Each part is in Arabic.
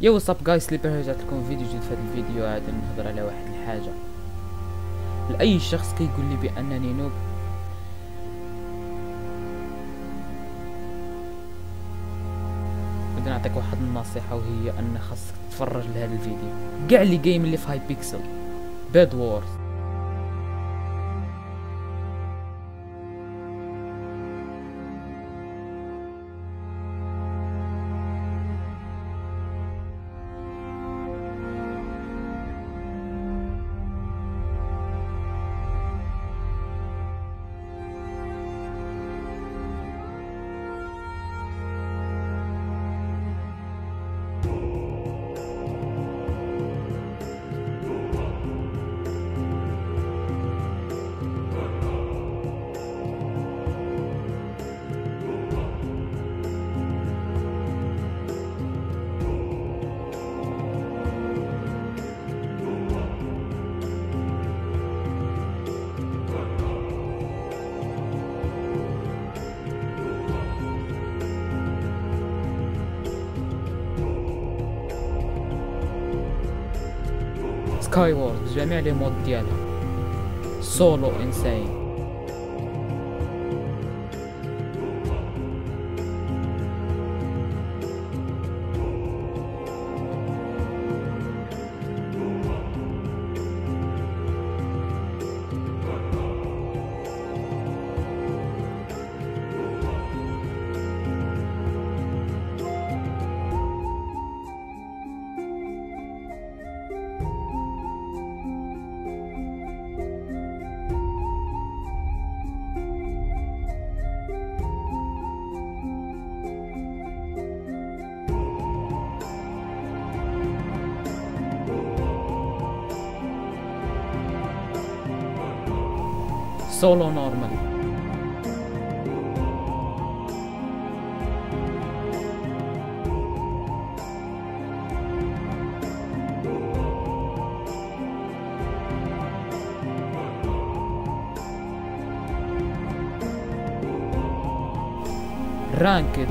يا وصاب جاي سليبر، رجعت لكم فيديو جديد. في هذا الفيديو عاد نهضر على واحد الحاجه لاي شخص كيقول لي بانني نوب. بدي نعطيك واحد النصيحه، وهي ان خاصك تتفرج لهذا الفيديو كاع لي جيم اللي في هاي بيكسل باد وورز. سكاي وورز بجميع لي مود ديالها، سولو، انسين، سولو، نورمال، رانكد،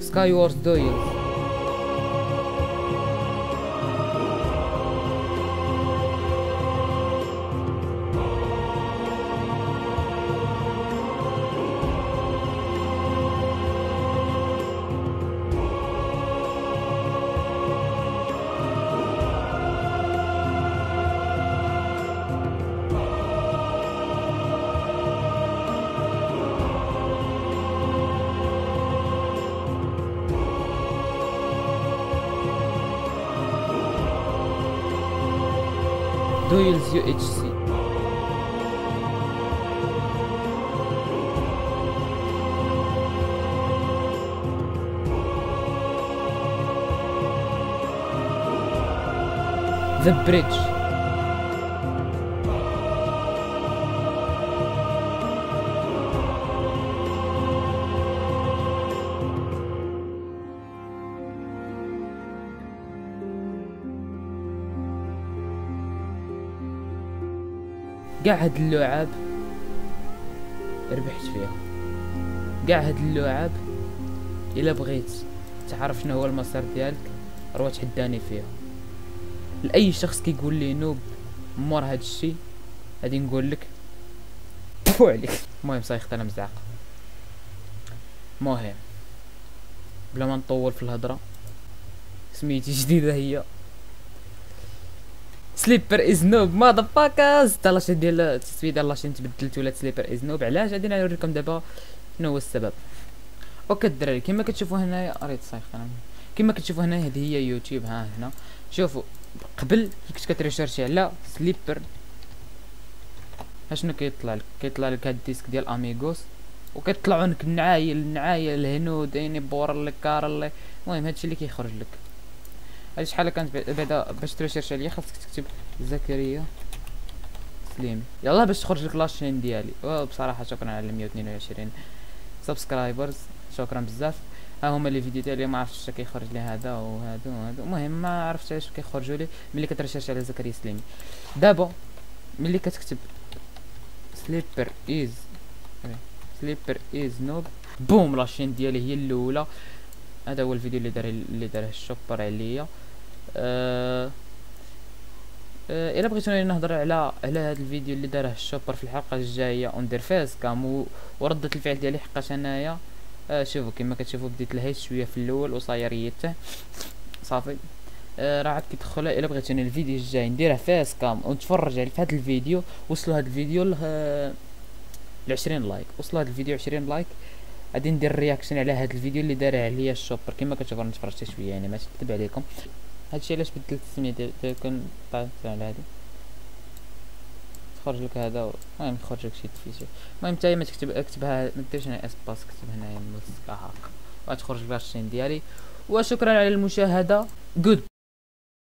سكاي وورز دويل، دويلز، UHC، The Bridge، كاع هاد اللعاب ربحت فيها. كاع هاد اللعاب الا بغيت تعرف شنو هو المسار ديالك راه تحداني فيها. لاي شخص كيقول لي نوب مور هاد الشيء غادي نقول لك بو عليك. المهم صايخت انا مزعق. المهم بلا ما نطول في الهضره، سميتي جديده هي سليبر از نوب ماذا فاكرز. تا لاشين ديال التصوير ديال لاشين تبدلت ولات سليبر از نوب. علاش؟ غادي نوريكم دابا شنو هو السبب. اوكي الدراري، كما كتشوفوا هنايا ريت صايفط انا، كما كتشوفوا هنا هذه هي يوتيوب. ها هنا شوفوا، قبل كنت كتريشيرشي على سليبر اشنو كيطلع لك؟ كيطلع لك هاد الديسك ديال اميغوس، وكيطلعوا لك النعايل هنود عيني بور لك كار الله. المهم هادشي اللي كيخرج لك. هادي شحال كانت بعدا باش تريشيرش عليا خاصك تكتب زكرياء السليمي، يلا باش تخرج لك لاشين ديالي. وبصراحه شكرا على 122 سبسكرايبرز، شكرا بزاف. ها هما لي فيديو تاع اليوم، ما عرفتش كيخرج لي هذا وهادو وهادو، المهم ما عرفتش كيخرجوا لي ملي كترشيرش على زكرياء السليمي. دابا ملي كتكتب سليبر از نوب، بوم لاشين ديالي هي الاولى. هذا هو الفيديو اللي داره الشوبر عليا. الا بغيتوني نهضر على هذا الفيديو اللي داره الشوبر في الحلقه الجايه وندير فيس كام ورده الفعل ديالي، حقاش انايا شوفوا كما كتشوفوا بديت لهيت شويه في الاول وصايريته صافي. راه عاد كيدخل. الا بغيتوني الفيديو الجاي نديره فيس كام ونتفرج على هذا الفيديو، وصلوا هذا الفيديو ل 20 لايك، وصلوا هذا الفيديو 20 لايك غادي ندير الرياكشن على هذا الفيديو اللي دار عليا الشوبر. كما كتشوفوا انا تفرجت شويه، يعني ماشي نكذب عليكم. هادشي علاش بدلت السميه ديالكم طايت على هادي، تخرج لك هذا. المهم يخرج لك شي تفيشي. المهم حتى ما تكتب اكتبها، ما ديرش هنا اسباس، كتب هنايا موسكا هاك وغتخرج لك الشين ديالي. وشكرا على المشاهده. جود.